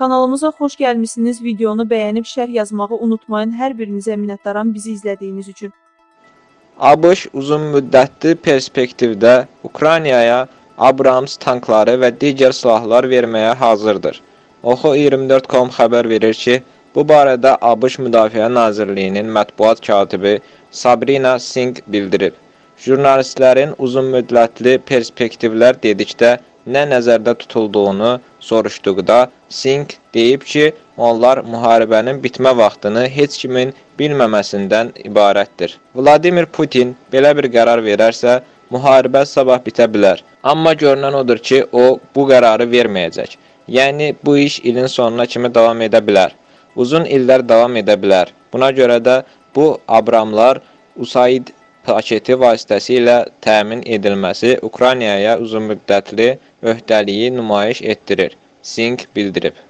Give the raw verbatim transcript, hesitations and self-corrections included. Kanalımıza hoş gəlmişsiniz. Videonu bəyənib şərh yazmağı unutmayın. Hər birinizə minnətdaram bizi izlədiyiniz üçün. ABŞ uzun müddətli perspektivdə Ukraynaya Abrams tankları və digər silahlar verməyə hazırdır. Oxo iyirmi dörd nöqtə com xəbər verir ki, bu barədə ABŞ Müdafiə Nazirliyinin mətbuat katibi Sabrina Singh bildirib. Jurnalistlərin uzun müddətli perspektivlər dedikdə nə nəzərdə tutulduğunu soruşduqda Singh deyib ki, onlar müharibənin bitmə vaxtını heç kimin bilməməsindən ibarətdir. Vladimir Putin belə bir qərar verərsə, müharibə sabah bitə bilər. Amma görünən odur ki, o bu qərarı verməyəcək. Yəni, bu iş ilin sonuna kimi davam edə bilər. Uzun illər davam edə bilər. Buna görə də bu Abramlar Usayd paketi vasitəsilə təmin edilməsi Ukraynaya uzun müddətli öhdəliyi nümayiş etdirir, Singh bildirib.